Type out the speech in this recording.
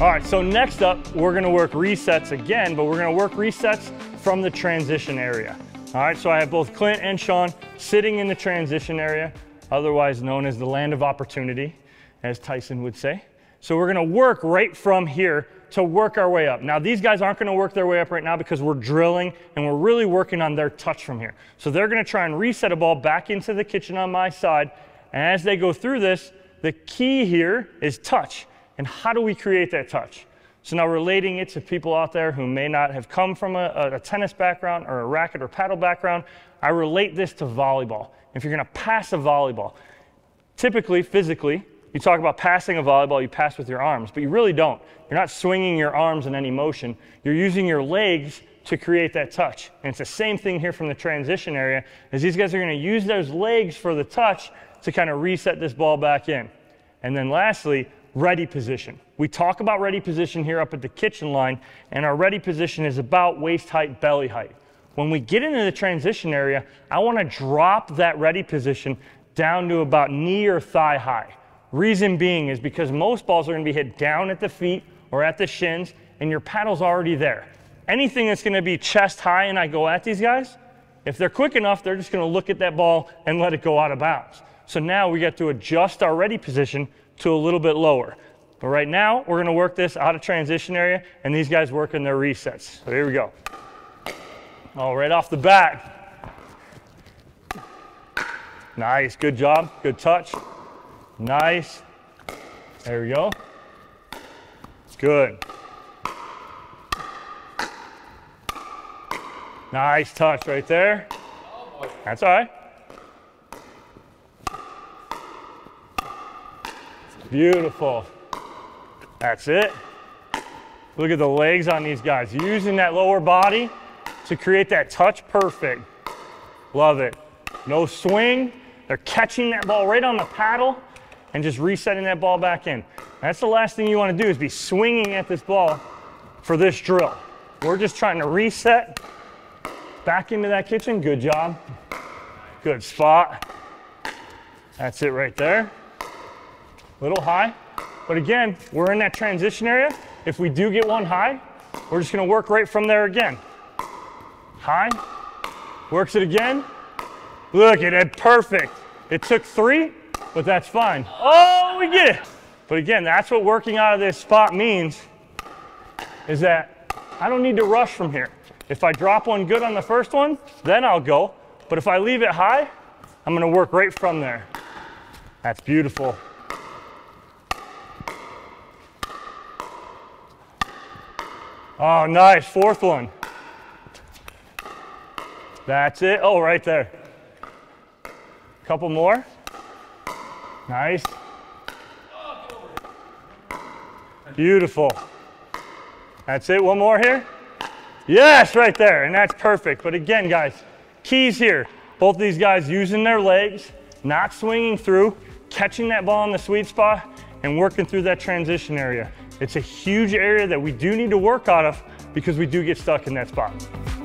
All right, so next up, we're gonna work resets again, but we're gonna work resets from the transition area. All right, so I have both Clint and Sean sitting in the transition area, otherwise known as the land of opportunity, as Tyson would say. So we're gonna work right from here to work our way up. Now, these guys aren't gonna work their way up right now because we're drilling and we're really working on their touch from here. So they're gonna try and reset a ball back into the kitchen on my side. And as they go through this, the key here is touch. And how do we create that touch? So now relating it to people out there who may not have come from a tennis background or a racket or paddle background, I relate this to volleyball. If you're gonna pass a volleyball, typically, physically, you talk about passing a volleyball, you pass with your arms, but you really don't. You're not swinging your arms in any motion. You're using your legs to create that touch. And it's the same thing here from the transition area, is these guys are gonna use those legs for the touch to kind of reset this ball back in. And then lastly, ready position. We talk about ready position here up at the kitchen line, and our ready position is about waist height, belly height. When we get into the transition area, I wanna drop that ready position down to about knee or thigh high. Reason being is because most balls are gonna be hit down at the feet or at the shins, and your paddle's already there. Anything that's gonna be chest high and I go at these guys, if they're quick enough, they're just gonna look at that ball and let it go out of bounds. So now we got to adjust our ready position to a little bit lower. But right now, we're gonna work this out of transition area, and these guys work in their resets. So here we go. Oh, right off the bat. Nice, good job, good touch. Nice, there we go, good. Nice touch right there, that's all right. Beautiful, that's it. Look at the legs on these guys, using that lower body to create that touch, perfect. Love it, no swing, they're catching that ball right on the paddle and just resetting that ball back in. That's the last thing you want to do, is be swinging at this ball for this drill. We're just trying to reset back into that kitchen. Good job. Good spot. That's it right there. Little high. But again, we're in that transition area. If we do get one high, we're just going to work right from there again. High. Works it again. Look at it. Perfect. It took three. But that's fine. Oh, we get it. But again, that's what working out of this spot means, is that I don't need to rush from here. If I drop one good on the first one, then I'll go. But if I leave it high, I'm gonna work right from there. That's beautiful. Oh, nice, fourth one. That's it, oh, right there. Couple more. Nice. Beautiful. That's it, one more here. Yes, right there, and that's perfect. But again, guys, keys here. Both these guys using their legs, not swinging through, catching that ball in the sweet spot, and working through that transition area. It's a huge area that we do need to work out of because we do get stuck in that spot.